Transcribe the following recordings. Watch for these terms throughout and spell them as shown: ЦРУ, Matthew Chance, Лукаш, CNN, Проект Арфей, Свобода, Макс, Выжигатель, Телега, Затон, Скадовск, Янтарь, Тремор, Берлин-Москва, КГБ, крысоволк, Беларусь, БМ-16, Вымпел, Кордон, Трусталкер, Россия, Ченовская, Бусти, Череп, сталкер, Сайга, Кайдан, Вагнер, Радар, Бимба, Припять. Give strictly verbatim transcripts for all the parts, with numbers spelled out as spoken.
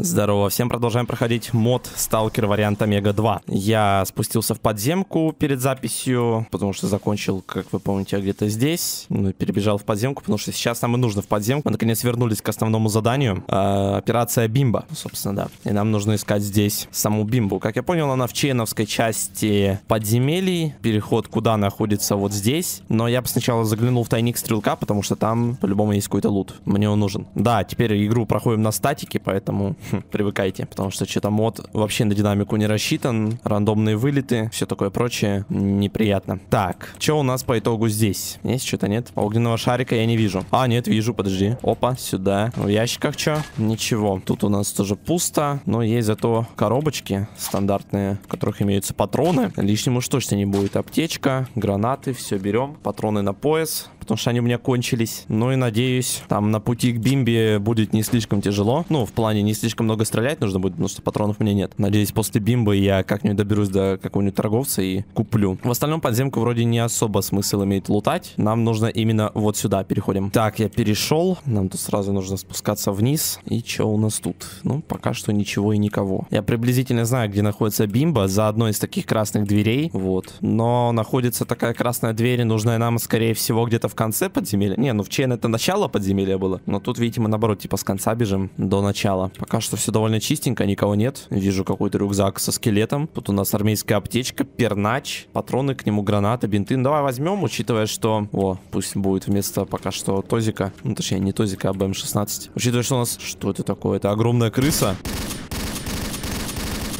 Здорово, всем продолжаем проходить мод Сталкер вариант Омега два. Я спустился в подземку перед записью, потому что закончил, как вы помните, где-то здесь. Ну и перебежал в подземку, потому что сейчас нам и нужно в подземку. Мы наконец вернулись к основному заданию. Э, операция Бимба, собственно, да. И нам нужно искать здесь саму Бимбу. Как я понял, она в Ченовской части подземелий. Переход куда находится вот здесь. Но я бы сначала заглянул в тайник стрелка, потому что там по-любому есть какой-то лут. Мне он нужен. Да, теперь игру проходим на статике, поэтому... Привыкайте, потому что что-то мод вообще на динамику не рассчитан. Рандомные вылеты, все такое прочее. Неприятно. Так, что у нас по итогу здесь? Есть что-то, нет? Огненного шарика я не вижу. А, нет, вижу, подожди. Опа, сюда. В ящиках что? Ничего. Тут у нас тоже пусто, но есть зато коробочки стандартные, в которых имеются патроны. Лишним уж точно не будет. Аптечка, гранаты, все берем. Патроны на пояс, потому что они у меня кончились. Ну и надеюсь, там на пути к Бимбе будет не слишком тяжело. Ну, в плане не слишком много стрелять нужно будет, потому что патронов у меня нет. Надеюсь, после Бимбы я как-нибудь доберусь до какого-нибудь торговца и куплю. В остальном подземку вроде не особо смысл имеет лутать. Нам нужно именно вот сюда переходим. Так, я перешел. Нам тут сразу нужно спускаться вниз. И что у нас тут? Ну, пока что ничего и никого. Я приблизительно знаю, где находится Бимба, за одной из таких красных дверей. Вот. Но находится такая красная дверь, нужная нам, скорее всего, где-то в конце подземелья. Не, ну в Чейн это начало подземелья было. Но тут, видите, мы наоборот, типа с конца бежим до начала. Пока что все довольно чистенько, никого нет. Вижу какой-то рюкзак со скелетом. Тут у нас армейская аптечка, пернач, патроны к нему, гранаты, бинты. Ну, давай возьмем, учитывая, что... О, пусть будет вместо пока что Тозика. Ну, точнее, не Тозика, а бэ эм шестнадцать. Учитывая, что у нас... Что это такое? Это огромная крыса.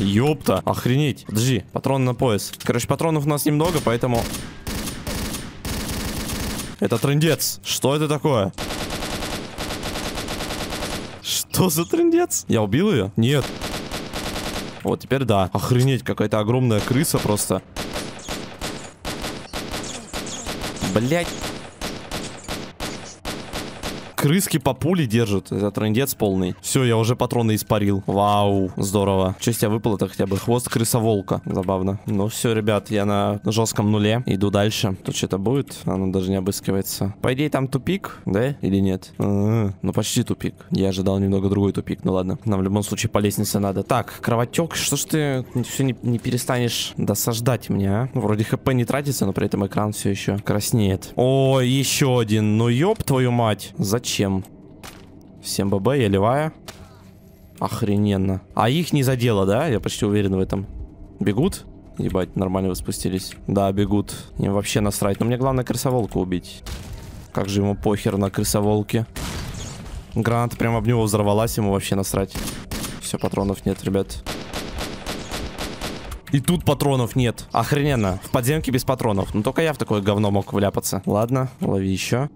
Ёпта, охренеть. Подожди, патроны на пояс. Короче, патронов у нас немного, поэтому... Это трындец. Что это такое? Что за трындец? Я убил ее? Нет. Вот теперь да. Охренеть, какая-то огромная крыса просто. Блять. Крыски по пуле держат. Это трындец полный. Все, я уже патроны испарил. Вау, здорово. Что с тебя выпало-то хотя бы? Хвост крыса-волка. Забавно. Ну все, ребят, я на жестком нуле. Иду дальше. Тут что-то будет? Оно даже не обыскивается. По идее, там тупик, да? Или нет? А -а -а. Ну почти тупик. Я ожидал немного другой тупик. Ну ладно. Нам в любом случае по лестнице надо. Так, кровотек. Что ж ты все не, не перестанешь досаждать меня, а? Вроде хп не тратится, но при этом экран все еще краснеет. О, еще один. Ну ёб твою мать. Зачем? Чем? Всем ББ, я левая. Охрененно. А их не задело, да? Я почти уверен в этом. Бегут? Ебать, нормально вы спустились. Да, бегут. Им вообще насрать. Но мне главное крысоволка убить. Как же ему похер на крысоволке. Граната прямо об него взорвалась, ему вообще насрать. Все, патронов нет, ребят. И тут патронов нет. Охрененно. В подземке без патронов. Ну только я в такое говно мог вляпаться. Ладно, лови еще.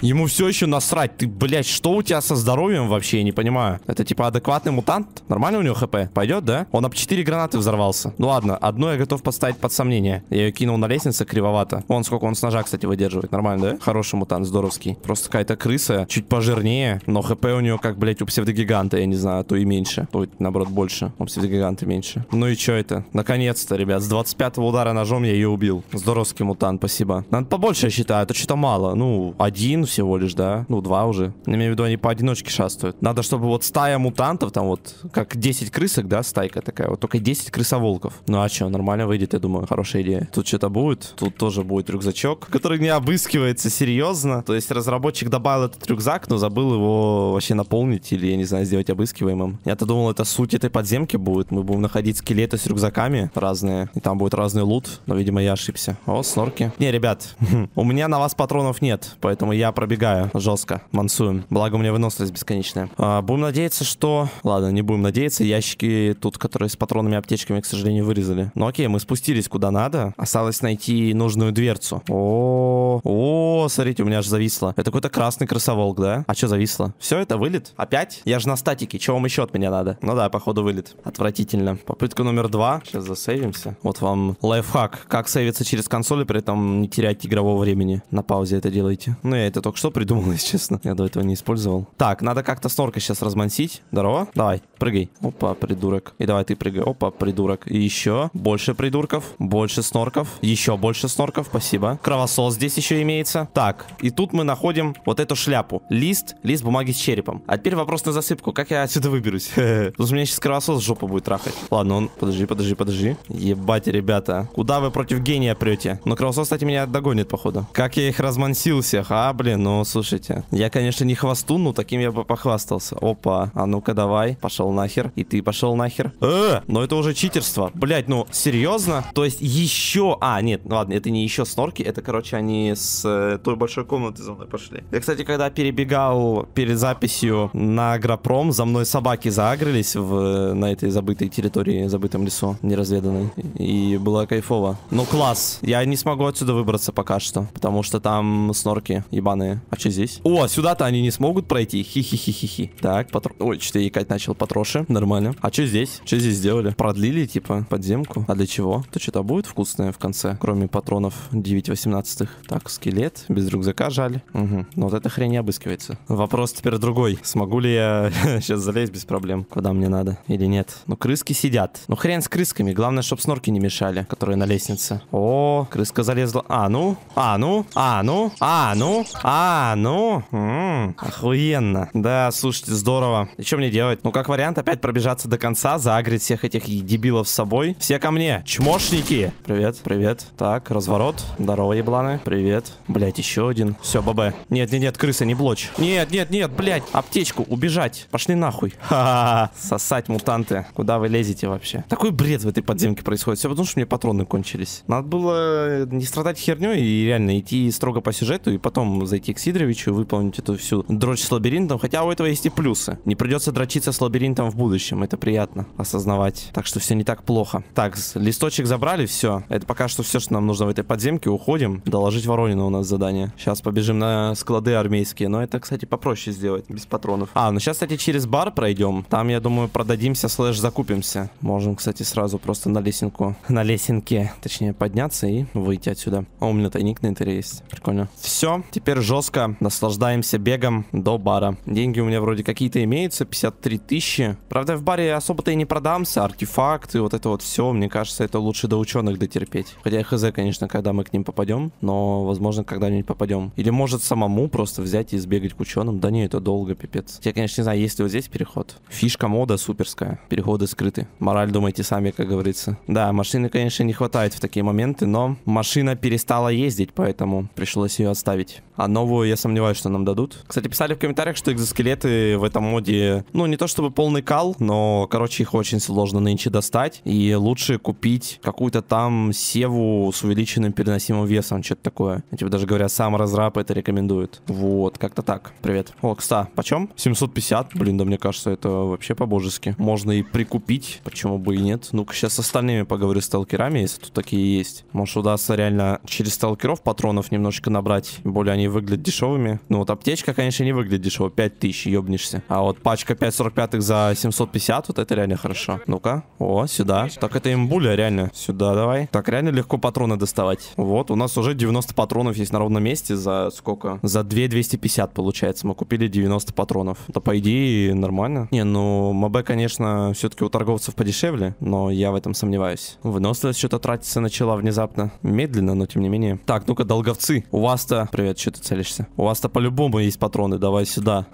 Ему все еще насрать. Ты, блядь, что у тебя со здоровьем вообще? Я не понимаю. Это типа адекватный мутант? Нормально у него хп? Пойдет, да? Он об четыре гранаты взорвался. Ну ладно, одну я готов поставить под сомнение. Я ее кинул на лестницу кривовато. Вон сколько он с ножа, кстати, выдерживает. Нормально, да? Хороший мутант, здоровский. Просто какая-то крыса, чуть пожирнее. Но хп у нее как, блядь, у псевдогиганта, я не знаю, а то и меньше. То, наоборот, больше. У псевдогиганта меньше. Ну и что это? Наконец-то, ребят, с двадцать пятого удара ножом я ее убил. Здоровский мутант, спасибо. Надо побольше, я считаю, это что-то мало. Ну, один всего лишь, да? Ну, два уже. Я имею в виду, они поодиночке шастают. Надо, чтобы вот стая мутантов, там вот, как десять крысок, да, стайка такая, вот только десять крысоволков. Ну, а что, нормально выйдет, я думаю, хорошая идея. Тут что-то будет, тут тоже будет рюкзачок, который не обыскивается серьезно. То есть разработчик добавил этот рюкзак, но забыл его вообще наполнить или, я не знаю, сделать обыскиваемым. Я-то думал, это суть этой подземки будет. Мы будем находить скелеты с рюкзаками разные, и там будет разный лут, но, видимо, я ошибся. О, снорки. Не, ребят, у меня на вас патронов нет, поэтому я пробегаю жестко, мансуем. Благо у меня выносливость бесконечная. А, будем надеяться, что... Ладно, не будем надеяться. Ящики тут, которые с патронами и аптечками, к сожалению, вырезали. Ну окей, мы спустились куда надо. Осталось найти нужную дверцу. О, о, смотрите, у меня аж зависло. Это какой-то красный крысоволк, да? А что зависло? Все, это вылет? Опять? Я же на статике. Чего вам еще от меня надо? Ну да, походу вылет. Отвратительно. Попытка номер два. Сейчас засейвимся. Вот вам лайфхак. Как сейвиться через консоль, при этом не терять игрового времени. На паузе это делайте. Ну, я это только что придумал, если честно. Я до этого не использовал. Так, надо как-то снорка сейчас размансить. Здорово. Давай. прыгай. Опа, придурок. И давай ты прыгай. Опа, придурок. И еще больше придурков. Больше снорков. Еще больше снорков. Спасибо. Кровосол здесь еще имеется. Так, и тут мы находим вот эту шляпу. Лист. Лист бумаги с черепом. А теперь вопрос на засыпку. Как я отсюда выберусь? Тут у меня сейчас кровосос жопу будет трахать. Ладно, он... Подожди, подожди, подожди. Ебать, ребята. Куда вы против гения прете? Но кровосос, кстати, меня догонит, походу. Как я их размансил всех. А, блин, ну, слушайте. Я, конечно, не хвастун, но таким я бы похвастался. Опа. А ну-ка, давай. Пошел нахер. И ты пошел нахер. Э, но это уже читерство. Блять, ну, серьезно? То есть еще... А, нет, ладно, это не еще снорки. Это, короче, они с э, той большой комнаты за мной пошли. Я, кстати, когда перебегал перед записью на Агропром, за мной собаки заагрились в, на этой забытой территории, забытом лесу, неразведанной. И было кайфово. Ну, класс. Я не смогу отсюда выбраться пока что, потому что там снорки ебаные. А что здесь? О, сюда-то они не смогут пройти. Хи-хи-хи-хи-хи. Так, потро... Ой, что-то я икать начал. Потроши. Нормально. А что здесь? Что здесь сделали? Продлили, типа, подземку. А для чего? То что-то будет вкусное в конце, кроме патронов девять восемнадцатых. Так, скелет. Без рюкзака, жаль. Угу. Но вот эта хрень не обыскивается. Вопрос теперь другой. Смогу ли я сейчас залезть без проблем? Куда мне надо? Или нет? Ну, крыски сидят. Ну, хрен с крысками. Главное, чтобы снорки не мешали, которые на лестнице. О, крыска залезла. А, ну. А, ну. А, ну. А, ну. А, ну. М-м, охуенно. Да, слушайте, здорово. И что мне делать? Ну, как вариант, опять пробежаться до конца, заагрить всех этих дебилов с собой. Все ко мне. Чмошники. Привет, привет. Так, разворот. Здорово, ебланы. Привет. Блять, еще один. Все, бабе. Нет, нет, нет, крыса, не блочь. Нет, нет, нет, блять. Аптечку, убежать. Пошли нахуй. Ха-ха-ха. Сосать, мутанты. Куда вы лезете вообще? Такой бред в этой подземке происходит. Все потому, что мне патроны кончились. Надо было не страдать херней и реально идти строго по сюжету и потом зайти к Сидоровичу, выполнить эту всю дрочь с лабиринтом. Хотя у этого есть и плюсы. Не придется дрочиться с лабиринтом в будущем. Это приятно осознавать. Так что все не так плохо. Так, листочек забрали, все. Это пока что все, что нам нужно в этой подземке. Уходим. Доложить Воронину у нас задание. Сейчас побежим на склады армейские. Но это, кстати, попроще сделать. Без патронов. А, ну сейчас, кстати, через бар пройдем. Там, я думаю, продадимся, слэш, закупимся. Можем, кстати, сразу просто на лесенку. На лесенке, точнее, подняться и выйти отсюда. О, у меня тайник на интере есть. Прикольно. Все, теперь жестко наслаждаемся бегом до бара. Деньги у меня вроде какие-то имеются, пятьдесят три тысячи. Правда, в баре особо-то и не продамся. Артефакты, вот это вот все, мне кажется, это лучше до ученых дотерпеть. Хотя и хз, конечно, когда мы к ним попадем, но, возможно, когда-нибудь попадем. Или, может, самому просто взять и сбегать к ученым. Да не, это долго, пипец. Я, конечно, не знаю, есть ли вот здесь переход. Фишка мода суперская. Переходы скрыты. Мораль, думайте сами, как говорится. Да, машины, конечно, не хватает в такие моменты, но машина перестала ездить, поэтому пришлось ее оставить. А новую, я сомневаюсь, что нам дадут. Кстати, писали в комментариях, что экзоскелеты в этом моде, ну, не то чтобы полный кал, но, короче, их очень сложно нынче достать. И лучше купить какую-то там севу с увеличенным переносимым весом, что-то такое. Типа даже, говорят, сам разраб это рекомендует. Вот, как-то так. Привет. О, кста, почем? семьсот пятьдесят. Блин, да мне кажется, это вообще по-божески. Можно и прикупить, почему бы и нет. Ну-ка, сейчас с остальными поговорю, с сталкерами, если тут такие есть. Может, удастся реально через сталкеров патронов немножечко набрать. Более они выглядят дешевыми. Ну вот аптечка, конечно, не выглядит дешево. пять тысяч, ёбнешься. А вот пачка пять сорок пять за семьсот пятьдесят, вот это реально хорошо. Ну-ка. О, сюда. Так, это имбуля, реально. Сюда давай. Так, реально легко патроны доставать. Вот, у нас уже девяносто патронов есть на ровном месте. За сколько? За две тысячи двести пятьдесят, получается. Мы купили девяносто патронов. Это, по идее, нормально. Не, ну, МБ, конечно, все-таки у торговцев подешевле, но я в этом сомневаюсь. Выносливость что-то тратиться начала внезапно. Медленно, но тем не менее. Так, ну-ка, долговцы. У вас-то... Привет, что ты целишься? У вас-то по-любому есть патроны, давай сюда.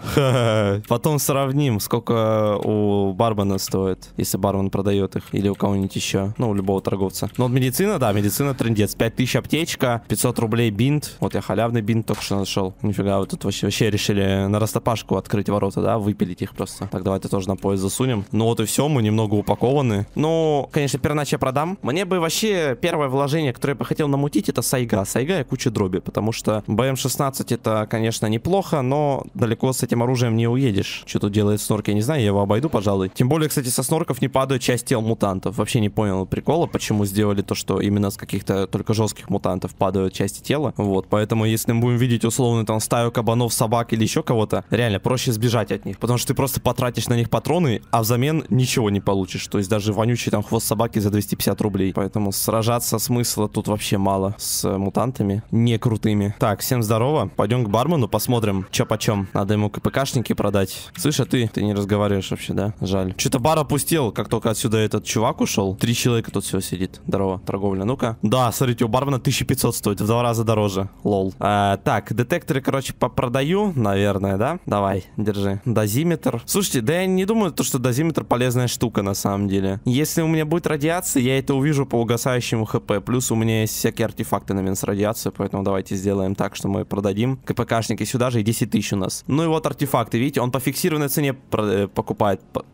Потом сравним, сколько у бармена стоит, если бармен продает их. Или у кого-нибудь еще. Ну, у любого торговца. Ну, вот медицина, да, медицина трындец. пять тысяч аптечка, пятьсот рублей бинт. Вот я халявный бинт только что нашел. Нифига, вы тут вообще, вообще решили на растопашку открыть ворота, да? Выпилить их просто. Так, давайте тоже на поезд засунем. Ну, вот и все, мы немного упакованы. Ну, конечно, перначе я продам. Мне бы вообще первое вложение, которое я бы хотел намутить, это сайга. Сайга и куча дроби, потому что бэ эм шестнадцать это, конечно, неплохо, но далеко с этим оружием не уедешь. Что тут делает снорк, я не знаю, я его обойду, пожалуй. Тем более, кстати, со снорков не падает часть тел мутантов. Вообще не понял прикола, почему сделали то, что именно с каких-то только жестких мутантов падают части тела. Вот, поэтому если мы будем видеть условно там стаю кабанов, собак или еще кого-то, реально проще сбежать от них, потому что ты просто потратишь на них патроны, а взамен ничего не получишь. То есть даже вонючий там хвост собаки за двести пятьдесят рублей. Поэтому сражаться смысла тут вообще мало с мутантами не крутыми. Так, всем здорово. Пойдем к бармену, посмотрим, чё почем. Надо ему КПКшники продать. Слышь, а ты, ты не разговариваешь. Лукаш вообще, да? Жаль. Что-то бар опустел, как только отсюда этот чувак ушел. Три человека тут все сидит. Здорово, торговля. Ну-ка. Да, смотрите, у бармена тысяча пятьсот стоит. В два раза дороже. Лол. А, так, детекторы, короче, попродаю, наверное, да? Давай, держи. Дозиметр. Слушайте, да я не думаю, что дозиметр полезная штука, на самом деле. Если у меня будет радиация, я это увижу по угасающему ХП. Плюс у меня есть всякие артефакты на минус радиацию, поэтому давайте сделаем так, что мы продадим. КПКшники сюда же и десять тысяч у нас. Ну и вот артефакты, видите, он по фиксированной цене покупает.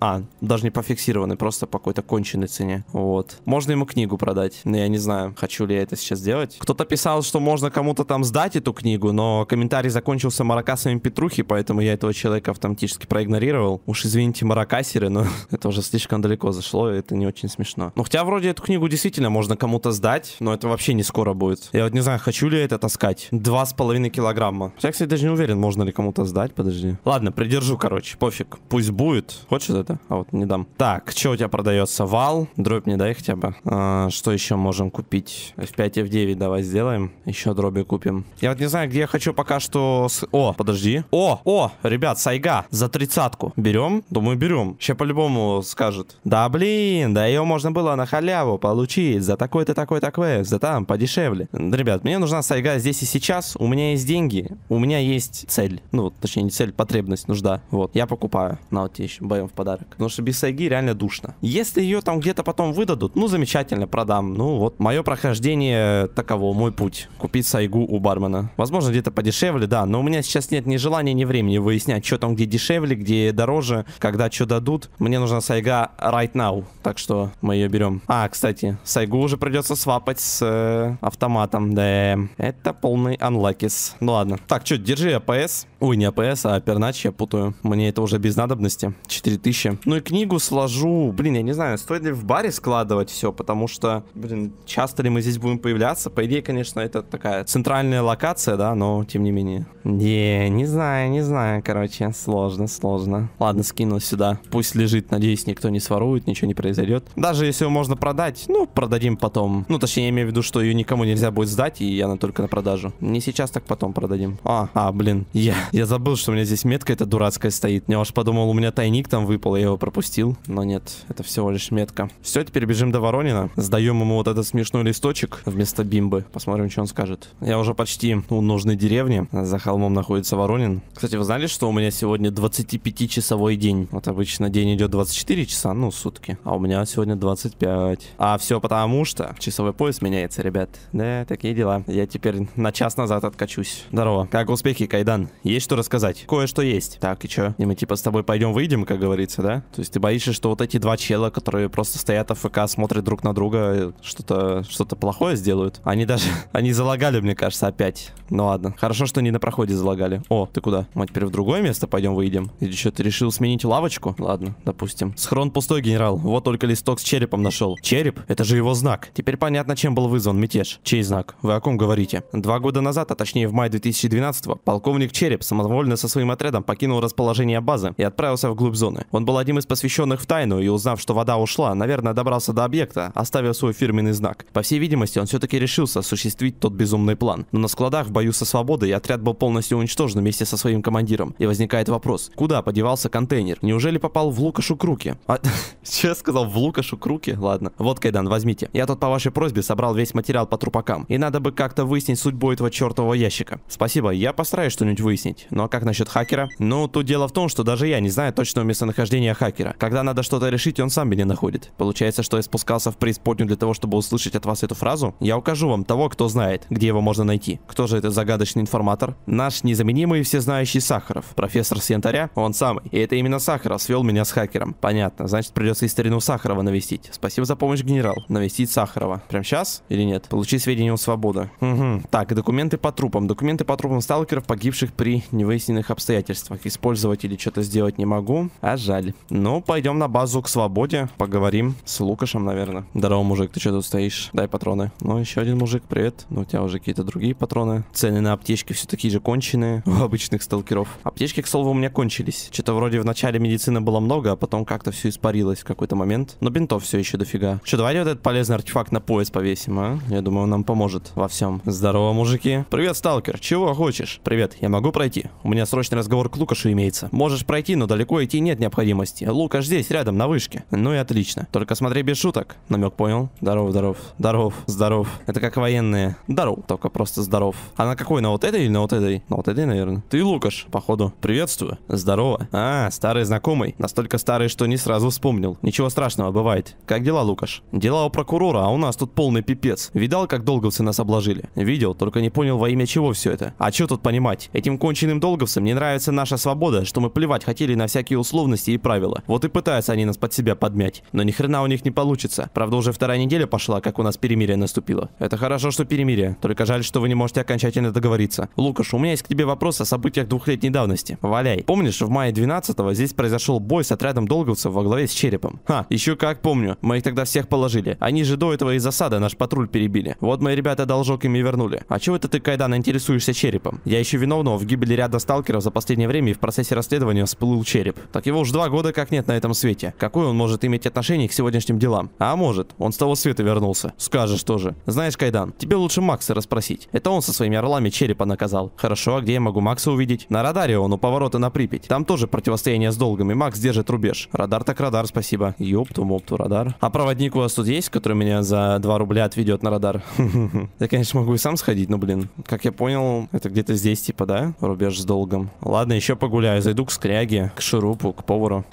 А, даже не по фиксированной, просто по какой-то конченной цене. Вот. Можно ему книгу продать. Но я не знаю, хочу ли я это сейчас делать. Кто-то писал, что можно кому-то там сдать эту книгу, но комментарий закончился маракасами Петрухи, поэтому я этого человека автоматически проигнорировал. Уж извините, маракасеры, но это уже слишком далеко зашло, и это не очень смешно. Ну, хотя вроде эту книгу действительно можно кому-то сдать, но это вообще не скоро будет. Я вот не знаю, хочу ли я это таскать. Два с половиной килограмма. Я, кстати, даже не уверен, можно ли кому-то сдать, подожди. Ладно, придержу, короче, пофиг. Пусть будет. Хочешь это? А вот не дам. Так, что у тебя продается? Вал. Дробь не дай хотя бы. А, что еще можем купить? эф пять, эф девять давай сделаем. Еще дроби купим. Я вот не знаю, где я хочу пока что... С... О, подожди. О, о, ребят, сайга. За тридцатку. Берем? Думаю, берем. Сейчас по-любому скажет. Да блин, да ее можно было на халяву получить. За такой-то, такой-то квест. Да там, подешевле. Ребят, мне нужна сайга здесь и сейчас. У меня есть деньги. У меня есть цель. Ну, точнее, не цель, потребность, нужда. Вот, я покупаю. На вот тебе еще БМ в подарок. Потому что без сайги реально душно. Если ее там где-то потом выдадут, ну, замечательно, продам. Ну, вот, мое прохождение таково, мой путь. Купить сайгу у бармена. Возможно, где-то подешевле, да. Но у меня сейчас нет ни желания, ни времени выяснять, что там, где дешевле, где дороже, когда что дадут. Мне нужна сайга right now. Так что мы ее берем. А, кстати, сайгу уже придется свапать с э, автоматом. Да, это полный анлакис. Ну ладно. Так, что, держи АПС. Ой, не АПС, а пернач, я путаю. Мне это уже без надобности. четыре тысячи. Ну и книгу сложу. Блин, я не знаю, стоит ли в баре складывать все, потому что, блин, часто ли мы здесь будем появляться? По идее, конечно, это такая центральная локация, да, но тем не менее. Не, не знаю, не знаю, короче, сложно, сложно. Ладно, скинул сюда. Пусть лежит, надеюсь, никто не сворует, ничего не произойдет. Даже если его можно продать, ну, продадим потом. Ну, точнее, я имею в виду, что ее никому нельзя будет сдать, и она только на продажу. Не сейчас, так потом продадим. А, а, блин, я, я забыл, что у меня здесь метка эта дурацкая стоит. Я уж подумал, у меня тайник там выпал, я его пропустил. Но нет, это всего лишь метка. Все, теперь бежим до Воронина. Сдаем ему вот этот смешной листочек вместо бимбы. Посмотрим, что он скажет. Я уже почти у нужной деревни. За холмом находится Воронин. Кстати, вы знали, что у меня сегодня двадцатипятичасовой день? Вот обычно день идет двадцать четыре часа, ну, сутки. А у меня сегодня двадцать пять. А все потому, что часовой пояс меняется, ребят. Да, такие дела. Я теперь на час назад откачусь. Здорово. Как успехи, Кайдан? Есть что рассказать? Кое-что есть. Так, и чё? И мы типа с тобой пойдем выйдем, как говорится, да? То есть ты боишься, что вот эти два чела, которые просто стоят АФК, смотрят друг на друга, что-то что-то плохое сделают? Они даже... Они залагали, мне кажется, опять. Ну ладно. Хорошо, что не на проходе залагали. О, ты куда? Мы теперь в другое место пойдем выйдем? Или что, ты решил сменить лавочку? Ладно, допустим. Схрон пустой, генерал. Вот только листок с черепом нашел. Череп? Это же его знак. Теперь понятно, чем был вызван мятеж. Чей знак? Вы о ком говорите? Два года назад, а точнее в мае две тысячи двенадцатого, полковник Череп самовольно со своим отрядом покинул расположение базы и отправился вглубь зоны. Он был одним из посвященных в тайну и, узнав, что вода ушла, наверное, добрался до объекта, оставив свой фирменный знак. По всей видимости, он все-таки решился осуществить тот безумный план. Но на складах в бою со Свободой отряд был полностью уничтожен вместе со своим командиром. И возникает вопрос, куда подевался контейнер? Неужели попал в Лукашу к руке? А, че я сказал, в Лукашу к руке? Ладно. Вот, Кайдан, возьмите. Я тут по вашей просьбе собрал весь материал по трупакам. И надо бы как-то выяснить судьбу этого чертового ящика. Спасибо, я постараюсь что-нибудь выяснить. Ну а как насчет хакера? Ну, тут дело в том, что даже я не знаю точного местонахождения хакера. Когда надо что-то решить, он сам меня находит. Получается, что я спускался в преисподнюю для того, чтобы услышать от вас эту фразу? Я укажу вам того, кто знает, где его можно найти. Кто же этот загадочный информатор? Наш незаменимый и всезнающий Сахаров. Профессор с Янтаря? Он самый. И это именно Сахаров свел меня с хакером. Понятно. Значит, придется и старину Сахарова навестить. Спасибо за помощь, генерал. Навестить Сахарова. Прям сейчас? Или нет? Получи сведения у Свободы. Угу. Так, документы по трупам. Документы по трупам сталкеров, погибших при невыясненных обстоятельствах. Использовать или что-то сделать не могу. А жаль. Ну, пойдем на базу к Свободе. Поговорим с Лукашем, наверное. Здорово, мужик, ты что тут стоишь? Дай патроны. Ну, еще один мужик, привет. Ну, у тебя уже какие-то другие патроны. Цены на аптечки все такие же конченые у обычных сталкеров. Аптечки, к слову, у меня кончились. Что-то вроде в начале медицины было много, а потом как-то все испарилось в какой-то момент. Но бинтов все еще дофига. Что, давайте вот этот полезный артефакт на пояс повесим, а? Я думаю, он нам поможет во всем. Здорово, мужики. Привет, сталкер. Чего хочешь? Привет, я могу пройти? У меня срочный разговор к Лукашу имеется. Можешь пройти, но далеко идти не нет необходимости. Лукаш здесь, рядом, на вышке. Ну и отлично. Только смотри без шуток. Намек понял? Здоров, здоров. Здоров, здоров. Это как военные. Здоров, только просто здоров. А на какой? На вот этой или на вот этой? На вот этой, наверное. Ты Лукаш, походу. Приветствую. Здорово. А, старый знакомый. Настолько старый, что не сразу вспомнил. Ничего страшного, бывает. Как дела, Лукаш? Дела у прокурора, а у нас тут полный пипец. Видал, как долговцы нас обложили? Видел, только не понял, во имя чего все это. А что тут понимать? Этим конченым долговцам не нравится наша свобода, что мы плевать хотели на всякие условности и правила. Вот и пытаются они нас под себя подмять. Но ни хрена у них не получится. Правда, уже вторая неделя пошла, как у нас перемирие наступило. Это хорошо, что перемирие. Только жаль, что вы не можете окончательно договориться. Лукаш, у меня есть к тебе вопрос о событиях двухлетней давности. Валяй. Помнишь, в мае двенадцатого здесь произошел бой с отрядом долговцев во главе с Черепом? Ха, еще как помню. Мы их тогда всех положили. Они же до этого из засады наш патруль перебили. Вот мои ребята должок им и вернули. А чего это ты, Кайдан, интересуешься Черепом? Я еще виновного в гибели ряда сталкеров за последнее время, и в процессе расследования всплыл Череп. Так его уж два года как нет на этом свете. Какое он может иметь отношение к сегодняшним делам? А может, он с того света вернулся. Скажешь тоже. Знаешь, Кайдан, тебе лучше Макса расспросить. Это он со своими орлами Черепа наказал. Хорошо, а где я могу Макса увидеть? На радаре он у поворота на Припять. Там тоже противостояние с долгами. Макс держит рубеж. Радар так радар, спасибо. Ёпту-мопту, радар. А проводник у вас тут есть, который меня за два рубля отведет на радар? Я, конечно, могу и сам сходить, но, блин, как я понял, это где-то здесь, типа, да? Рубеж с долгом. Ладно, еще погуляю. Зайду к скряге, к шурупу, к повару.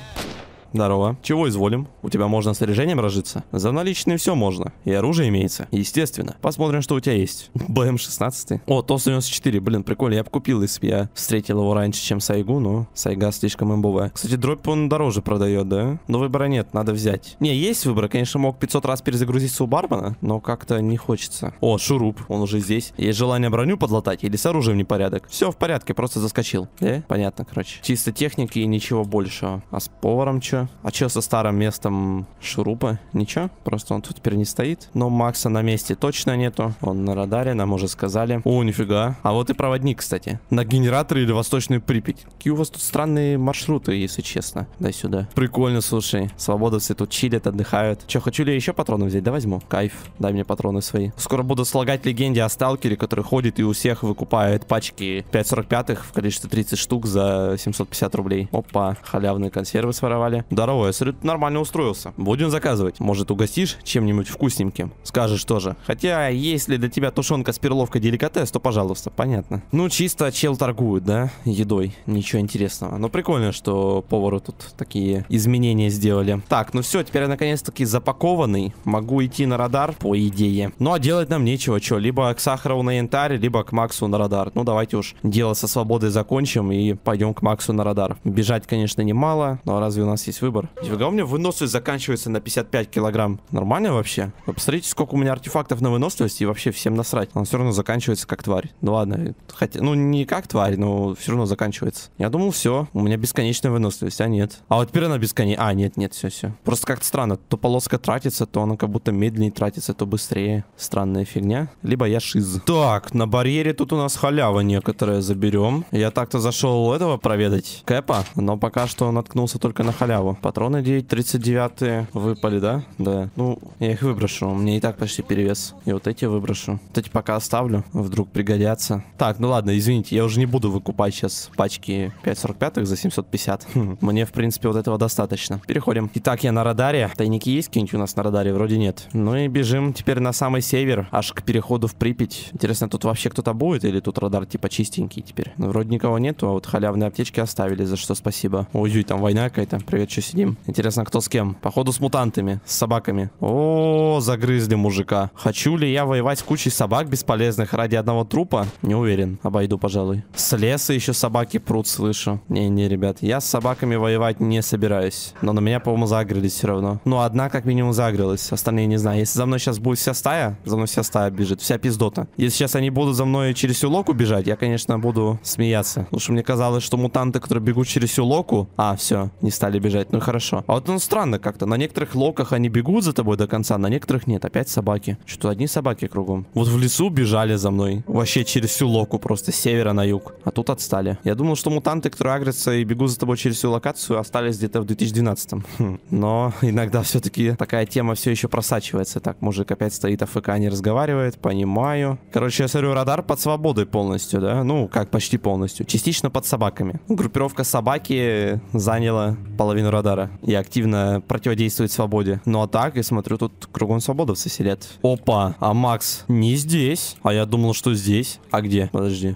Здорово. Чего изволим? У тебя можно снаряжением разжиться? За наличные все можно. И оружие имеется. Естественно. Посмотрим, что у тебя есть. бэ эм шестнадцать. О, ТОС девяносто четыре. Блин, прикольно. Я бы купил, если бы я встретил его раньше, чем Сайгу, но Сайга слишком имбовая. Кстати, дробь он дороже продает, да? Но выбора нет, надо взять. Не, есть выбор. Конечно, мог пятьсот раз перезагрузиться у бармена, но как-то не хочется. О, шуруп. Он уже здесь. Есть желание броню подлатать или с оружием непорядок? Все в порядке, просто заскочил. Да? Понятно, короче. Чисто техники и ничего большего. А с поваром что? А что со старым местом шурупа? Ничего, просто он тут теперь не стоит. Но Макса на месте точно нету. Он на радаре, нам уже сказали. О, нифига. А вот и проводник, кстати. На генераторе или Восточную Припять. Какие у вас тут странные маршруты, если честно. Дай сюда. Прикольно, слушай. Свободовцы тут чилят, отдыхают. Че, хочу ли я еще патроны взять? Да возьму. Кайф. Дай мне патроны свои. Скоро буду слагать легенде о сталкере, который ходит и у всех выкупает пачки пять сорок пятых в количестве тридцать штук за семьсот пятьдесят рублей. Опа, халявные консервы своровали. Здорово, я смотрю, нормально устроился. Будем заказывать. Может, угостишь чем-нибудь вкусненьким? Скажешь тоже. Хотя, если для тебя тушенка с перловкой деликатес, то пожалуйста, понятно. Ну, чисто чел торгует, да, едой. Ничего интересного. Но прикольно, что повару тут такие изменения сделали. Так, ну все, теперь я наконец-таки запакованный. Могу идти на радар, по идее. Ну, а делать нам нечего, что. Либо к Сахарову на Янтарь, либо к Максу на радар. Ну, давайте уж дело со свободой закончим и пойдем к Максу на радар. Бежать, конечно, немало, но разве у нас есть выбор? Нифига, у меня выносливость заканчивается на пятьдесят пять килограмм. Нормально вообще? Вы посмотрите, сколько у меня артефактов на выносливость, и вообще всем насрать. Он все равно заканчивается как тварь. Ну ладно, хотя, ну не как тварь, но все равно заканчивается. Я думал, все, у меня бесконечная выносливость, а нет. А вот теперь она бесконечная. А, нет, нет, все, все. Просто как-то странно. То полоска тратится, то она как будто медленнее тратится, то быстрее. Странная фигня. Либо я шиз. Так, на барьере тут у нас халява некоторая, заберем. Я так-то зашел этого проведать, Кэпа, но пока что он наткнулся только на халяву. Патроны девять тридцать девять выпали, да? Да. Ну, я их выброшу. У меня и так почти перевес. И вот эти выброшу. Вот эти пока оставлю. Вдруг пригодятся. Так, ну ладно, извините. Я уже не буду выкупать сейчас пачки пять сорок пятых за семьсот пятьдесят. Хм. Мне, в принципе, вот этого достаточно. Переходим. Итак, я на радаре. Тайники есть какие-нибудь у нас на радаре? Вроде нет. Ну и бежим теперь на самый север. Аж к переходу в Припять. Интересно, тут вообще кто-то будет? Или тут радар типа чистенький теперь? Ну, вроде никого нету. А вот халявные аптечки оставили, за что спасибо. Ой-ой, там война какая-то. Привет. Что сидим? Интересно, кто с кем? Походу с мутантами, с собаками. О, загрызли мужика. Хочу ли я воевать с кучей собак бесполезных ради одного трупа? Не уверен. Обойду, пожалуй. С леса еще собаки прут, слышу. Не-не, ребят, я с собаками воевать не собираюсь. Но на меня, по-моему, загрелись все равно. Ну, одна как минимум загрелась. Остальные не знаю. Если за мной сейчас будет вся стая, за мной вся стая бежит. Вся пиздота. Если сейчас они будут за мной через всю локу бежать, я, конечно, буду смеяться. Потому что мне казалось, что мутанты, которые бегут через всю локу... А, все, не стали бежать. блядь, ну хорошо. А вот он странно как-то. На некоторых локах они бегут за тобой до конца, на некоторых нет. Опять собаки. Что-то одни собаки кругом. Вот в лесу бежали за мной. Вообще через всю локу, просто с севера на юг. А тут отстали. Я думал, что мутанты, которые агрятся и бегут за тобой через всю локацию, остались где-то в две тысячи двенадцатом. Хм. Но иногда все-таки такая тема все еще просачивается. Так, мужик опять стоит АФК, не разговаривает. Понимаю. Короче, я смотрю, радар под свободой полностью, да? Ну, как почти полностью. Частично под собаками. Группировка собаки заняла половину радара и активно противодействует свободе. Ну а так, я смотрю, тут кругом свободовцы сидят. Опа, а Макс не здесь. А я думал, что здесь. А где? Подожди.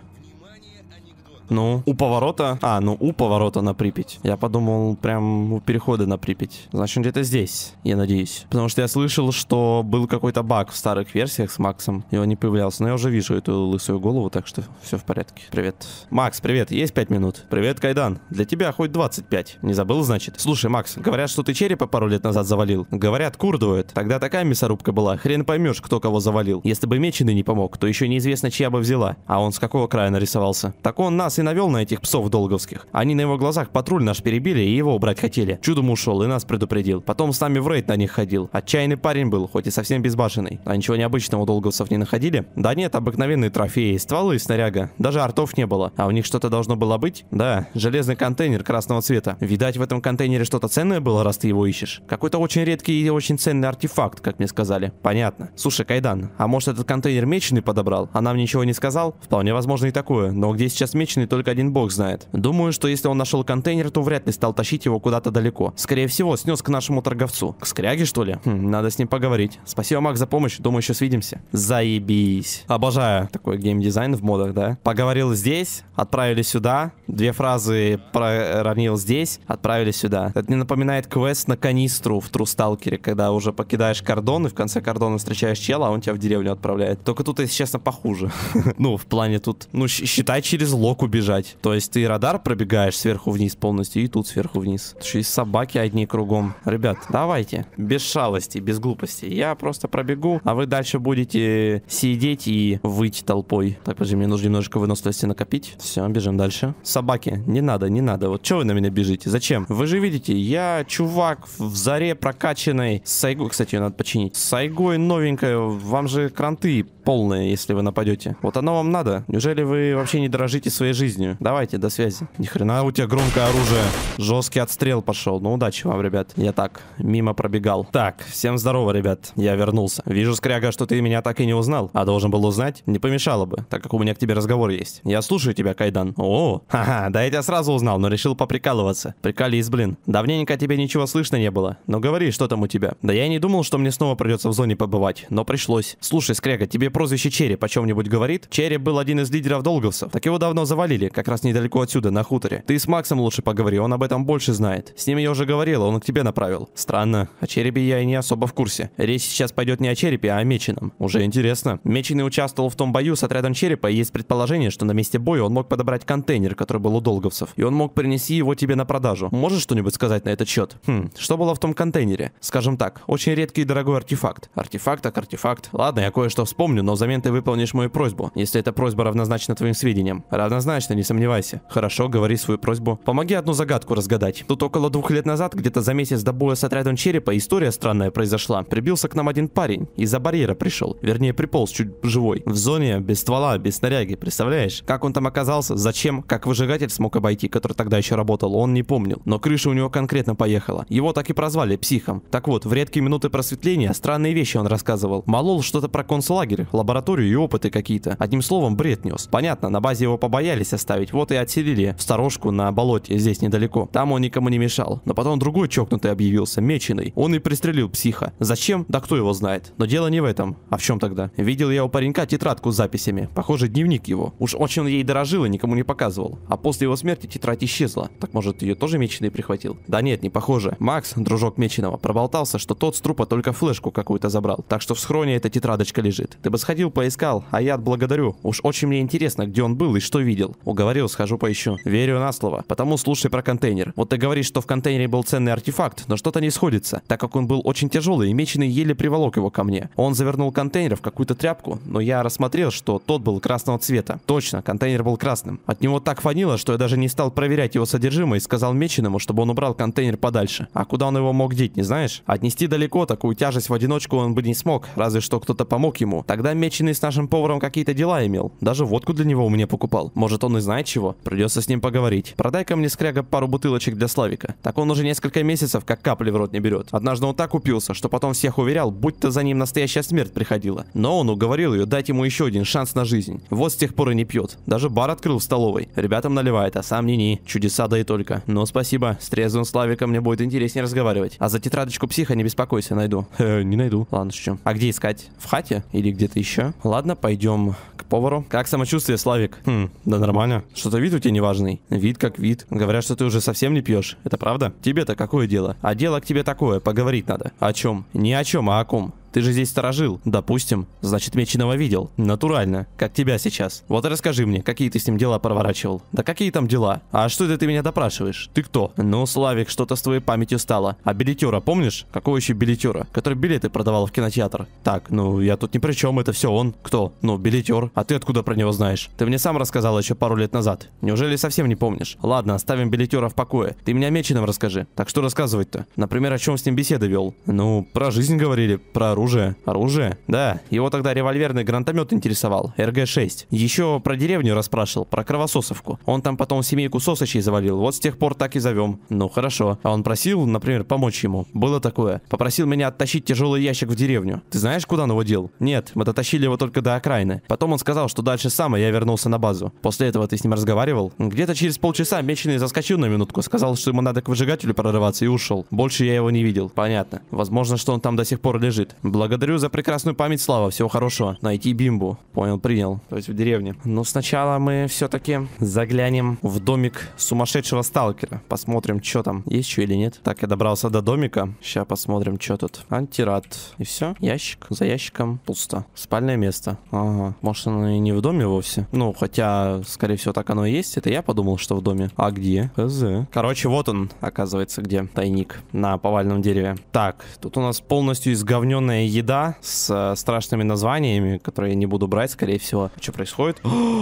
Ну, у поворота... А, ну, у поворота на Припять. Я подумал, прям у перехода на Припять. Значит, он где-то здесь, я надеюсь. Потому что я слышал, что был какой-то баг в старых версиях с Максом. И он не появлялся. Но я уже вижу эту лысую голову, так что все в порядке. Привет. Макс, привет. Есть пять минут? Привет, Кайдан. Для тебя хоть двадцать пять. Не забыл, значит? Слушай, Макс, говорят, что ты Черепа пару лет назад завалил. Говорят, курдует. Тогда такая мясорубка была. Хрен поймешь, кто кого завалил. Если бы Меченый не помог, то еще неизвестно, чья бы взяла. А он с какого края нарисовался? Так он нас и навел на этих псов долговских. Они на его глазах патруль наш перебили и его убрать хотели. Чудом ушел и нас предупредил. Потом с нами в рейд на них ходил. Отчаянный парень был, хоть и совсем безбашенный. А ничего необычного долговцев не находили? Да нет, обыкновенные трофеи, стволы и снаряга. Даже артов не было. А у них что-то должно было быть? Да, железный контейнер красного цвета. Видать, в этом контейнере что-то ценное было, раз ты его ищешь. Какой-то очень редкий и очень ценный артефакт, как мне сказали. Понятно. Слушай, Кайдан, а может этот контейнер Меченый подобрал, а нам ничего не сказал? Вполне возможно и такое. Но где сейчас Меченый, только один бог знает. Думаю, что если он нашел контейнер, то вряд ли стал тащить его куда-то далеко. Скорее всего, снес к нашему торговцу. К Скряге, что ли? Хм, надо с ним поговорить. Спасибо, Макс, за помощь. Думаю, еще свидимся. Заебись. Обожаю такой геймдизайн в модах, да? Поговорил здесь, отправили сюда. Две фразы проронил здесь, отправили сюда. Это мне напоминает квест на канистру в Трусталкере, когда уже покидаешь кордон и в конце кордона встречаешь чела, а он тебя в деревню отправляет. Только тут, если честно, похуже. Ну, в плане тут, ну, считай через лог убежать. То есть ты радар пробегаешь сверху вниз полностью и тут сверху вниз. Еще и собаки одни кругом. Ребят, давайте. Без шалости, без глупости. Я просто пробегу, а вы дальше будете сидеть и выть толпой. Так, подожди, мне нужно немножко выносливости накопить. Все, бежим дальше. Собаки, не надо, не надо. Вот что вы на меня бежите? Зачем? Вы же видите, я чувак в заре прокачанной. С Сайгой, кстати, ее надо починить. С Сайгой новенькая. Вам же кранты полные, если вы нападете. Вот оно вам надо. Неужели вы вообще не дорожите своей жизнью? Давайте, до связи. Ни хрена у тебя громкое оружие. Жесткий отстрел пошел. Ну, удачи вам, ребят. Я так, мимо пробегал. Так, всем здорово, ребят. Я вернулся. Вижу, Скряга, что ты меня так и не узнал. А должен был узнать? Не помешало бы, так как у меня к тебе разговор есть. Я слушаю тебя, Кайдан. О, ха-ха, да я тебя сразу узнал, но решил поприкалываться. Прикались, блин. Давненько тебе ничего слышно не было. Но говори, что там у тебя. Да я и не думал, что мне снова придется в зоне побывать, но пришлось. Слушай, Скряга, тебе прозвище Череп о чем-нибудь говорит? Череп был один из лидеров долговцев. Так его давно завалили, как раз недалеко отсюда, на хуторе. Ты с Максом лучше поговори, он об этом больше знает. С ним я уже говорил, он к тебе направил. Странно, о Черепе я и не особо в курсе. Речь сейчас пойдет не о Черепе, а о Меченом. Уже интересно. Меченый участвовал в том бою с отрядом Черепа, и есть предположение, что на месте боя он мог подобрать контейнер, который был у долговцев, и он мог принести его тебе на продажу. Можешь что-нибудь сказать на этот счет? Хм, что было в том контейнере? Скажем так, очень редкий и дорогой артефакт. Артефакт, так артефакт. Ладно, я кое-что вспомню, но взамен ты выполнишь мою просьбу, если эта просьба равнозначна твоим сведениям. Равнозначно, не сомневайся. Хорошо, говори свою просьбу. Помоги одну загадку разгадать. Тут около двух лет назад, где-то за месяц до боя с отрядом Черепа, история странная произошла. Прибился к нам один парень. Из-за барьера пришел. Вернее, приполз чуть живой. В зоне, без ствола, без снаряги. Представляешь? Как он там оказался? Зачем? Как Выжигатель смог обойти, который тогда еще работал? Он не помнил. Но крыша у него конкретно поехала. Его так и прозвали Психом. Так вот, в редкие минуты просветления странные вещи он рассказывал. Молол что-то про концлагерь, лабораторию и опыты какие-то. Одним словом, бред нес. Понятно, на базе его побоялись оставить, вот и отселили в сторожку на болоте, здесь недалеко. Там он никому не мешал. Но потом другой чокнутый объявился, Меченый. Он и пристрелил Психа. Зачем? Да кто его знает. Но дело не в этом. А в чем тогда? Видел я у паренька тетрадку с записями. Похоже, дневник его. Уж очень он ей дорожил и никому не показывал. А после его смерти тетрадь исчезла. Так может, ее тоже Меченый прихватил? Да нет, не похоже. Макс, дружок Меченого, проболтался, что тот с трупа только флешку какую-то забрал. Так что в схроне эта тетрадочка лежит. Ты бы сходил, поискал, а я отблагодарю. Уж очень мне интересно, где он был и что видел. Уговорил, схожу поищу. Верю на слово. Потому слушай про контейнер. Вот ты говоришь, что в контейнере был ценный артефакт, но что-то не сходится, так как он был очень тяжелый, и меченый еле приволок его ко мне. Он завернул контейнер в какую-то тряпку, но я рассмотрел, что тот был красного цвета. Точно, контейнер был красным. От него так фанило, что я даже не стал проверять его содержимое и сказал меченому, чтобы он убрал контейнер подальше. А куда он его мог деть, не знаешь? Отнести далеко такую тяжесть в одиночку он бы не смог, разве что кто-то помог ему. Тогда меченый с нашим поваром какие-то дела имел. Даже водку для него у меня покупал. Может, он и знает чего. Придется с ним поговорить. Продай-ка мне, скряга, пару бутылочек для Славика. Так он уже несколько месяцев как капли в рот не берет. Однажды он так упился, что потом всех уверял, будто за ним настоящая смерть приходила. Но он уговорил ее дать ему еще один шанс на жизнь. Вот с тех пор и не пьет. Даже бар открыл в столовой. Ребятам наливает, а сам ни-ни. Чудеса да и только. Но спасибо. С трезвым Славиком мне будет интереснее разговаривать. А за тетрадочку психа не беспокойся, найду. Э, не найду. Ладно, шучу. А где искать? В хате? Или где-то еще? Ладно, пойдем к повару. Как самочувствие, Славик? Хм, да нормально. Что-то вид у тебя неважный. Вид как вид. Говорят, что ты уже совсем не пьешь. Это правда? Тебе-то какое дело? А дело к тебе такое. Поговорить надо. О чем? Не о чем, а о ком. Ты же здесь сторожил. Допустим. Значит, меченого видел. Натурально. Как тебя сейчас. Вот и расскажи мне, какие ты с ним дела проворачивал. Да какие там дела? А что это ты меня допрашиваешь? Ты кто? Ну, Славик, что-то с твоей памятью стало. А билетера помнишь? Какого еще билетера? Который билеты продавал в кинотеатр. Так, ну, я тут ни при чем, это все он. Кто? Ну, билетер. А ты откуда про него знаешь? Ты мне сам рассказал еще пару лет назад. Неужели совсем не помнишь? Ладно, оставим билетера в покое. Ты меня меченым расскажи. Так что рассказывать-то? Например, о чем с ним беседы вел? Ну, про жизнь говорили, про оружие. Оружие? Оружие? Да, его тогда револьверный гранатомет интересовал, эр гэ шесть. Еще про деревню расспрашивал, про Кровососовку. Он там потом семейку сосочей завалил, вот с тех пор так и зовем. Ну хорошо. А он просил, например, помочь ему. Было такое. Попросил меня оттащить тяжелый ящик в деревню. Ты знаешь, куда он его дел? Нет, мы дотащили его только до окраины. Потом он сказал, что дальше сам, и я вернулся на базу. После этого ты с ним разговаривал? Где-то через полчаса меченый заскочил на минутку, сказал, что ему надо к выжигателю прорываться, и ушел. Больше я его не видел. Понятно. Возможно, что он там до сих пор лежит. Благодарю за прекрасную память, Слава. Всего хорошего. Найти Бимбу. Понял, принял. То есть в деревне. Но сначала мы все-таки заглянем в домик сумасшедшего сталкера. Посмотрим, что там. Есть что или нет. Так, я добрался до домика. Сейчас посмотрим, что тут. Антирад. И все. Ящик. За ящиком пусто. Спальное место. Ага. Может, оно и не в доме вовсе? Ну, хотя, скорее всего, так оно и есть. Это я подумал, что в доме. А где? Хз. Короче, вот он, оказывается, где. Тайник. На повальном дереве. Так, тут у нас полностью изговненная еда с страшными названиями, которые я не буду брать, скорее всего. Что происходит?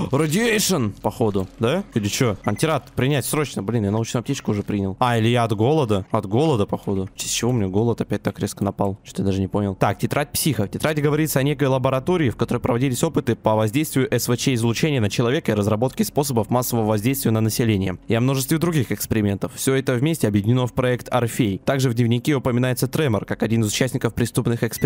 Радиэйшн, походу, да? Или что? Антирад принять срочно. Блин, я научную аптечку уже принял. А, или я от голода? От голода, походу. С чего у меня голод опять так резко напал? Что-то я даже не понял. Так, тетрадь психов. В тетради говорится о некой лаборатории, в которой проводились опыты по воздействию эс вэ че-излучения на человека и разработке способов массового воздействия на население. И о множестве других экспериментов. Все это вместе объединено в проект Арфей. Также в дневнике упоминается Тремор, как один из участников преступных экспериментов.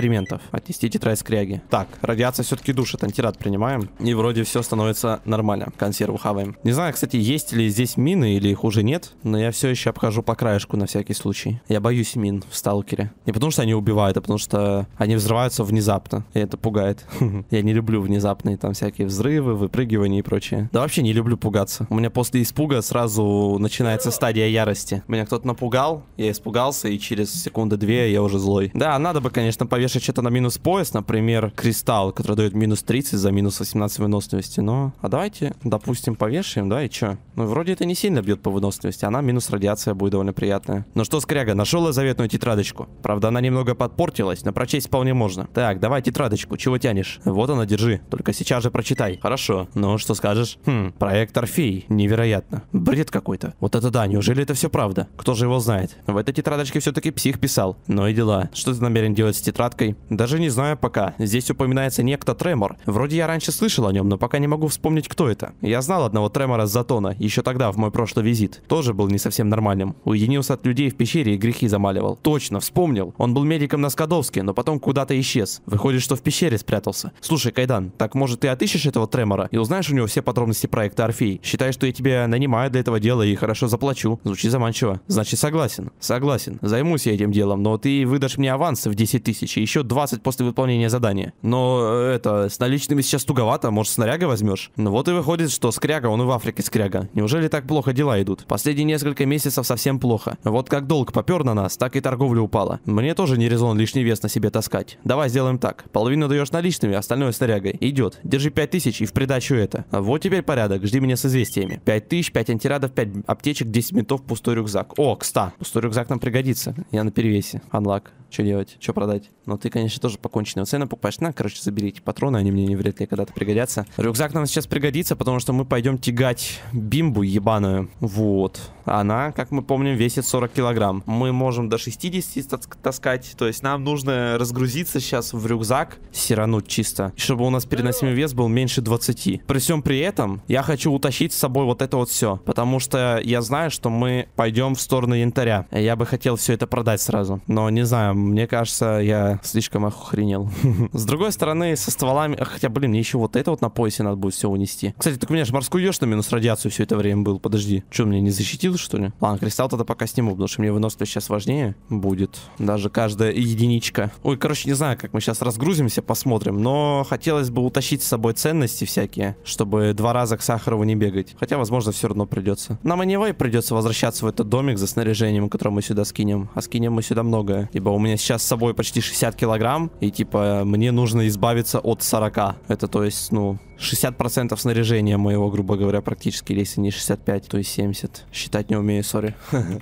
Отнести тетрадь скряги. Так, радиация все-таки душит. Антирад принимаем. И вроде все становится нормально. Консерву хаваем. Не знаю, кстати, есть ли здесь мины или их уже нет. Но я все еще обхожу по краешку на всякий случай. Я боюсь мин в сталкере. Не потому что они убивают, а потому что они взрываются внезапно. И это пугает. Я не люблю внезапные там всякие взрывы, выпрыгивания и прочее. Да вообще не люблю пугаться. У меня после испуга сразу начинается стадия ярости. Меня кто-то напугал, я испугался, и через секунды-две я уже злой. Да, надо бы, конечно, повешать что-то на минус пояс, например, кристалл, который дает минус тридцать за минус восемнадцать выносливости, но... А давайте, допустим, повешаем, да, и чё? Ну, вроде это не сильно бьет по выносливости, она минус радиация будет довольно приятная. Ну что, скряга, нашел я заветную тетрадочку? Правда, она немного подпортилась, но прочесть вполне можно. Так, давай тетрадочку, чего тянешь? Вот она, держи, только сейчас же прочитай. Хорошо, ну, что скажешь? Хм, проект Орфей, невероятно. Бред какой-то. Вот это да, неужели это все правда? Кто же его знает? В этой тетрадочке все-таки псих писал. Ну и дела. Что ты намерен делать с тетрадкой? Даже не знаю пока. Здесь упоминается некто Тремор. Вроде я раньше слышал о нем, но пока не могу вспомнить, кто это. Я знал одного Тремора с Затона, еще тогда, в мой прошлый визит. Тоже был не совсем нормальным. Уединился от людей в пещере и грехи замаливал. Точно, вспомнил. Он был медиком на Скадовске, но потом куда-то исчез. Выходит, что в пещере спрятался. Слушай, Кайдан, так может ты отыщешь этого Тремора и узнаешь у него все подробности проекта Орфей? Считай, что я тебя нанимаю для этого дела и хорошо заплачу. Звучит заманчиво. Значит, согласен. Согласен. Займусь я этим делом, но ты выдашь мне аванс в десять тысяч и еще двадцать после выполнения задания. Но это, с наличными сейчас туговато, может, снаряга возьмешь? Ну вот и выходит, что скряга, он и в Африке скряга. Неужели так плохо дела идут? Последние несколько месяцев совсем плохо. Вот как долг попер на нас, так и торговля упала. Мне тоже не резон лишний вес на себе таскать. Давай сделаем так. Половину даешь наличными, остальное снарягой. Идет. Держи пять тысяч и в придачу это. Вот теперь порядок. Жди меня с известиями. пять тысяч, пять антирадов, пять аптечек, десять ментов, пустой рюкзак. О, кста. Пустой рюкзак нам пригодится. Я на перевесе. Анлак. Что делать? Что продать? Ну ты, конечно, тоже по конченной цене покупаешь. На, короче, заберите патроны, они мне не вряд ли когда-то пригодятся. Рюкзак нам сейчас пригодится, потому что мы пойдем тягать бимбу ебаную. Вот. Она, как мы помним, весит сорок килограмм. Мы можем до шестидесяти таскать. То есть нам нужно разгрузиться сейчас в рюкзак, сирануть чисто, чтобы у нас переносимый вес был меньше двадцати. При всем при этом я хочу утащить с собой вот это вот все, потому что я знаю, что мы пойдем в сторону Янтаря. Я бы хотел все это продать сразу, но не знаю, мне кажется, я слишком охренел. С другой стороны, со стволами... Хотя, блин, мне еще вот это вот на поясе надо будет все унести. Кстати, так у меня же морской еж на минус радиацию все это время был. Подожди. Что, мне не защитил, что ли? Ладно, кристалл тогда пока сниму, потому что мне выносливость сейчас важнее будет. Даже каждая единичка. Ой, короче, не знаю, как мы сейчас разгрузимся, посмотрим. Но хотелось бы утащить с собой ценности всякие, чтобы два раза к Сахарову не бегать. Хотя, возможно, все равно придется. Нам anyway придется возвращаться в этот домик за снаряжением, которое мы сюда скинем. А скинем мы сюда многое. Ибо у меня сейчас с собой почти шестьдесят килограмм. И типа мне нужно избавиться от сорока. Это то есть, ну... шестьдесят процентов снаряжения моего, грубо говоря, практически, если не шестьдесят пять, то и семьдесят. Считать не умею, сори.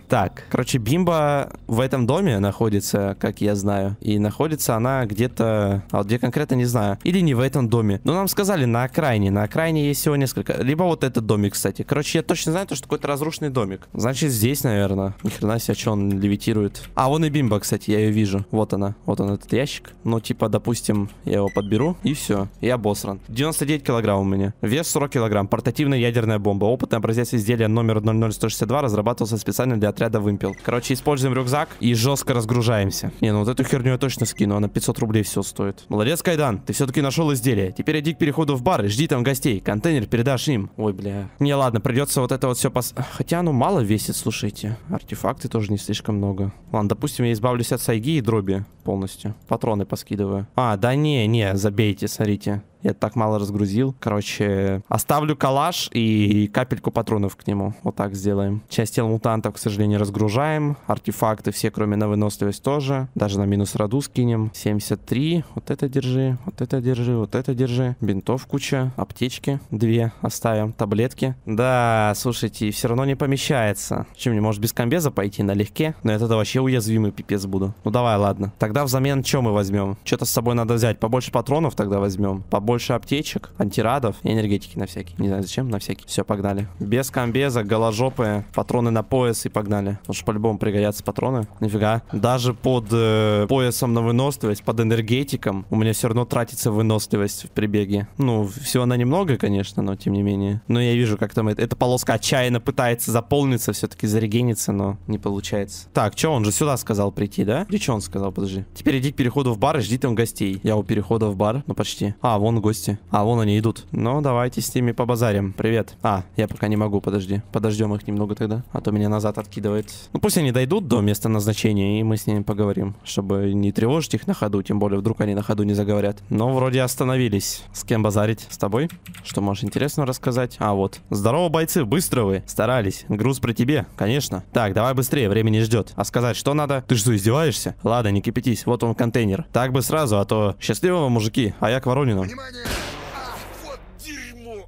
Так, короче, бимба в этом доме находится, как я знаю. И находится она где-то... А вот где конкретно, не знаю. Или не в этом доме. Но нам сказали, на окраине. На окраине есть всего несколько. Либо вот этот домик, кстати. Короче, я точно знаю, что какой-то разрушенный домик. Значит, здесь, наверное. Ни хрена себе, что он левитирует. А, вон и бимба, кстати, я ее вижу. Вот она. Вот он, этот ящик. Ну, типа, допустим, я его подберу, и все. Я обосран. девяносто девять килограмм у меня. Вес сорок килограмм. Портативная ядерная бомба. Опытный образец изделия номер ноль ноль сто шестьдесят два разрабатывался специально для отряда «Вымпел». Короче, используем рюкзак и жестко разгружаемся. Не, ну вот эту херню я точно скину. Она пятьсот рублей все стоит. Молодец, Кайдан. Ты все-таки нашел изделие. Теперь иди к переходу в бар и жди там гостей. Контейнер передашь им. Ой, бля. Не, ладно, придется вот это вот все пос... Хотя оно мало весит, слушайте. Артефакты тоже не слишком много. Ладно, допустим, я избавлюсь от сайги и дроби полностью. Патроны поскидываю. А, да не, не, забейте, смотрите. Я так мало разгрузил. Короче, оставлю калаш и капельку патронов к нему. Вот так сделаем. Часть тел мутантов, к сожалению, разгружаем. Артефакты все, кроме на выносливость, тоже. Даже на минус раду скинем. семьдесят три. Вот это держи, вот это держи, вот это держи. Бинтов куча. Аптечки две оставим. Таблетки. Да, слушайте, все равно не помещается. Чем мне, может, без комбеза пойти налегке? Но я тогда вообще уязвимый пипец буду. Ну давай, ладно. Тогда взамен что мы возьмем? Что-то с собой надо взять. Побольше патронов тогда возьмем. Побольше аптечек, антирадов и энергетики на всякий. Не знаю зачем, на всякий. Все, погнали. Без комбеза, голожопые, патроны на пояс и погнали. Потому что по-любому пригодятся патроны. Нифига. Даже под э, поясом на выносливость, под энергетиком у меня все равно тратится выносливость в прибеге. Ну, всего она немного, конечно, но тем не менее. Но я вижу, как там это, эта полоска отчаянно пытается заполниться, все-таки зарегениться, но не получается. Так, что он же сюда сказал прийти, да? Или что он сказал? Подожди. Теперь иди к переходу в бар и жди там гостей. Я у перехода в бар, ну почти. А, вон гости. А, вон они идут. Ну, давайте с ними побазарим. Привет. А, я пока не могу, подожди. Подождем их немного тогда, а то меня назад откидывает. Ну, пусть они дойдут до места назначения, и мы с ними поговорим, чтобы не тревожить их на ходу, тем более вдруг они на ходу не заговорят. Но вроде остановились. С кем базарить? С тобой? Что можешь интересно рассказать? А, вот. Здорово, бойцы, быстро вы. Старались. Груз при тебе, конечно. Так, давай быстрее, время не ждет. А сказать, что надо? Ты что, издеваешься? Ладно, не кипятись, вот он контейнер. Так бы сразу, а то счастливого, мужики, а я к Воронину. Ах, вот дерьмо.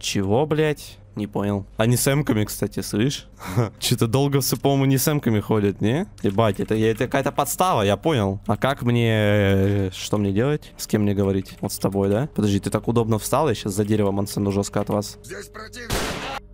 Чего, блядь? Не понял. Они с эмками, кстати, слышь? Что-то долговцы, по-моему, не с эмками ходят, не? Ебать, это, это какая-то подстава, я понял. А как мне... Что мне делать? С кем мне говорить? Вот с тобой, да? Подожди, ты так удобно встал, я сейчас за дерево мансану жестко от вас. Здесь противник.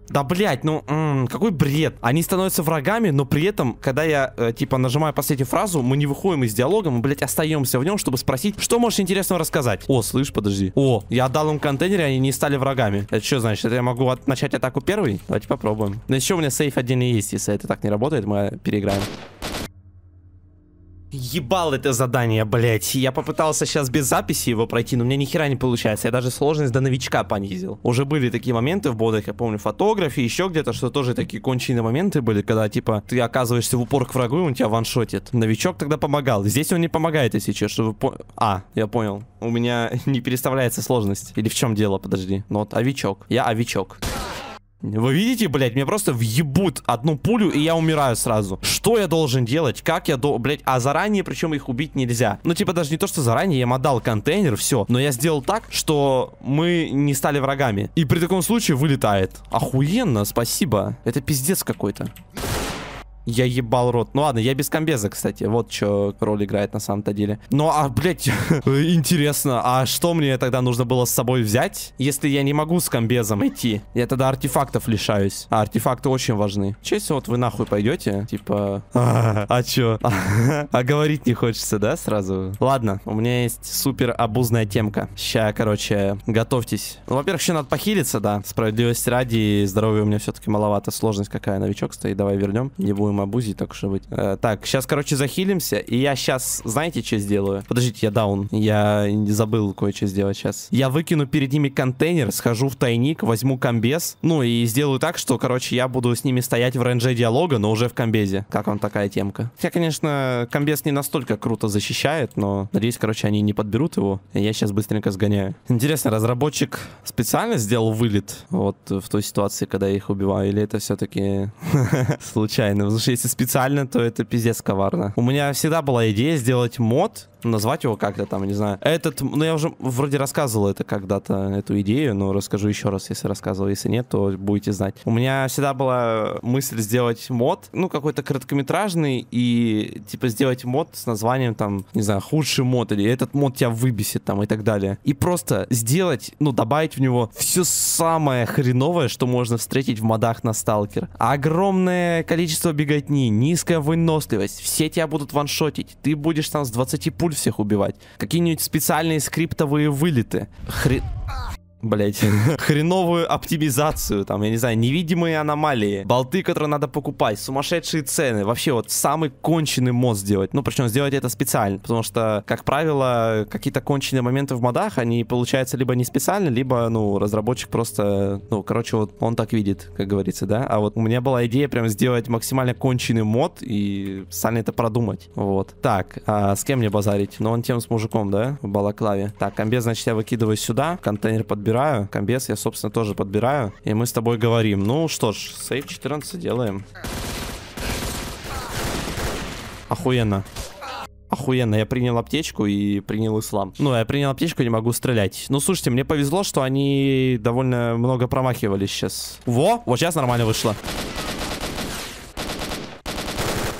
Да, блядь, ну, м-м, какой бред. Они становятся врагами, но при этом, когда я, э, типа, нажимаю последнюю фразу, мы не выходим из диалога, мы, блядь, остаемся в нем, чтобы спросить, что можешь интересного рассказать. О, слышь, подожди. О, я отдал им контейнеры, они не стали врагами. Это что значит? Это я могу от начать атаку первый? Давайте попробуем. Но еще у меня сейф отдельно есть, если это так не работает, мы переиграем. Ебал это задание, блять. Я попытался сейчас без записи его пройти, но у меня нихера не получается. Я даже сложность до новичка понизил. Уже были такие моменты в бодах, я помню, фотографии, еще где-то, что тоже такие конченые моменты были, когда, типа, ты оказываешься в упор к врагу, и он тебя ваншотит. Новичок тогда помогал. Здесь он не помогает, если честно, чтобы... По... А, я понял. У меня не переставляется сложность. Или в чем дело, подожди. Ну вот, овечок. Я овечок. Вы видите, блядь, мне просто въебут одну пулю, и я умираю сразу. Что я должен делать? Как я, до... блядь, а заранее, причем их убить нельзя. Ну, типа, даже не то, что заранее, я им отдал контейнер, все. Но я сделал так, что мы не стали врагами. И при таком случае вылетает. Охуенно, спасибо. Это пиздец какой-то. Я ебал рот. Ну ладно, я без комбеза, кстати. Вот что роль играет на самом-то деле. Ну а, блядь, интересно, а что мне тогда нужно было с собой взять, если я не могу с комбезом идти? Я тогда артефактов лишаюсь. А артефакты очень важны. Че, если вот вы нахуй пойдете? Типа... А, а чё? А, а говорить не хочется, да, сразу? Ладно, у меня есть супер обузная темка. Ща, короче, готовьтесь. Ну, во-первых, еще надо похилиться, да. Справедливости ради, здоровья у меня все-таки маловато. Сложность какая, новичок стоит. Давай вернем. Не будем обузи, так что быть. Э, так, сейчас, короче, захилимся. И я сейчас, знаете, что сделаю? Подождите, я даун. Я забыл кое-что сделать сейчас. Я выкину перед ними контейнер, схожу в тайник, возьму комбез. Ну и сделаю так, что, короче, я буду с ними стоять в рейнже диалога, но уже в комбезе. Как вам такая темка? Я, конечно, комбез не настолько круто защищает, но надеюсь, короче, они не подберут его. Я сейчас быстренько сгоняю. Интересно, разработчик специально сделал вылет вот в той ситуации, когда я их убиваю? Или это все-таки случайно? Если специально, то это пиздец коварно. У меня всегда была идея сделать мод, назвать его как-то там, не знаю. Этот, ну я уже вроде рассказывал это когда-то, эту идею, но расскажу еще раз, если рассказывал. Если нет, то будете знать. У меня всегда была мысль сделать мод, ну какой-то короткометражный, и типа сделать мод с названием там, не знаю, худший мод, или этот мод тебя выбесит там и так далее. И просто сделать, ну добавить в него все самое хреновое, что можно встретить в модах на Сталкер. Огромное количество беготни, низкая выносливость, все тебя будут ваншотить, ты будешь там с двадцати пуль всех убивать. Какие-нибудь специальные скриптовые вылеты. Хрен... Блять, хреновую оптимизацию, там, я не знаю, невидимые аномалии, болты, которые надо покупать, сумасшедшие цены, вообще вот самый конченый мод сделать. Ну, причем сделать это специально, потому что, как правило, какие-то конченые моменты в модах, они, получается, либо не специально, либо, ну, разработчик просто, ну, короче, вот он так видит, как говорится, да. А вот у меня была идея прям сделать максимально конченый мод и специально это продумать, вот. Так, а с кем мне базарить? Ну, он тем с мужиком, да, в балаклаве. Так, комбез, значит, я выкидываю сюда, контейнер подбираю. Комбез я, собственно, тоже подбираю. И мы с тобой говорим. Ну что ж, сейв четырнадцать делаем. Охуенно. Охуенно, я принял аптечку и принял ислам. Ну, я принял аптечку, не могу стрелять. Ну, слушайте, мне повезло, что они довольно много промахивались сейчас. Во, вот сейчас нормально вышло.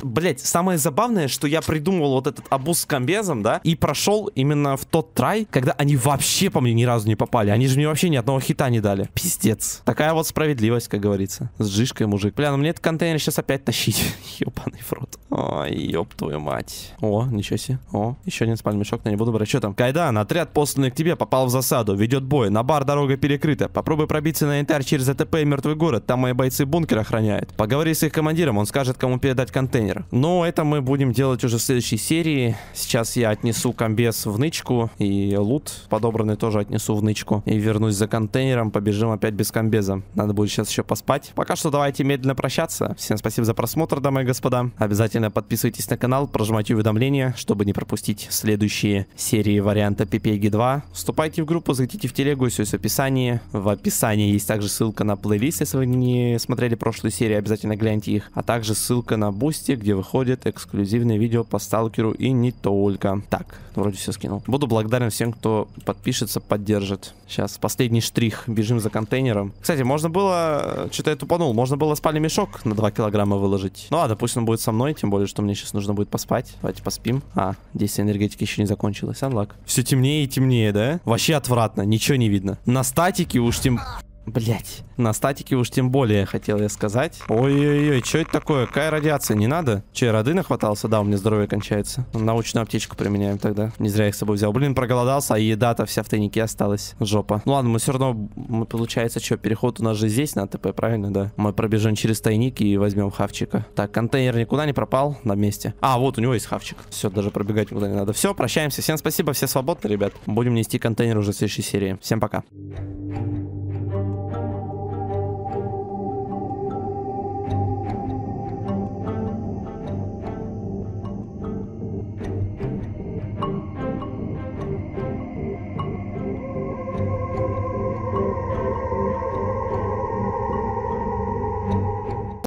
Блять, самое забавное, что я придумывал вот этот обуз с комбезом, да, и прошел именно в тот трай, когда они вообще по мне ни разу не попали. Они же мне вообще ни одного хита не дали. Пиздец. Такая вот справедливость, как говорится. С жишкой, мужик. Бля, ну мне этот контейнер сейчас опять тащить. Ёбаный в рот. Ой, ёб твою мать. О, ничего себе. О, еще один спальный мешок, но не буду брать. Что там? Кайдан, отряд, посланный к тебе, попал в засаду. Ведет бой. На бар дорога перекрыта. Попробуй пробиться на Янтарь через АТП и мертвый город. Там мои бойцы бункер охраняют. Поговори с их командиром, он скажет, кому передать контейнер. Но это мы будем делать уже в следующей серии. Сейчас я отнесу комбез в нычку. И лут подобранный тоже отнесу в нычку. И вернусь за контейнером. Побежим опять без комбеза. Надо будет сейчас еще поспать. Пока что давайте медленно прощаться. Всем спасибо за просмотр, дамы и господа. Обязательно подписывайтесь на канал, прожимайте уведомления, чтобы не пропустить следующие серии варианта пи пи джи два. Вступайте в группу, заходите в телегу, все есть в описании. В описании есть также ссылка на плейлист. Если вы не смотрели прошлую серию, обязательно гляньте их. А также ссылка на бусти, где выходят эксклюзивные видео по Сталкеру и не только. Так, вроде все скинул. Буду благодарен всем, кто подпишется, поддержит. Сейчас последний штрих. Бежим за контейнером. Кстати, можно было... Что-то я тупанул. Можно было спальный мешок на два килограмма выложить. Ну ладно, пусть он будет со мной, тем более, что мне сейчас нужно будет поспать. Давайте поспим. А, здесь энергетики еще не закончилась. Unlock. Все темнее и темнее, да? Вообще отвратно. Ничего не видно. На статике уж тем... Блять. На статике уж тем более, хотел я сказать. Ой-ой-ой, что это такое? Какая радиация? Не надо? Че, роды нахватался? Да, у меня здоровье кончается. Научную аптечку применяем тогда. Не зря их с собой взял. Блин, проголодался, а еда-то вся в тайнике осталась. Жопа. Ну ладно, мы все равно... Мы, получается, что, переход у нас же здесь на ТП, правильно? Да. Мы пробежим через тайник и возьмем хавчика. Так, контейнер никуда не пропал. На месте. А, вот у него есть хавчик. Все, даже пробегать никуда не надо. Все, прощаемся. Всем спасибо, все свободны, ребят. Будем нести контейнер уже в следующей серии. Всем пока.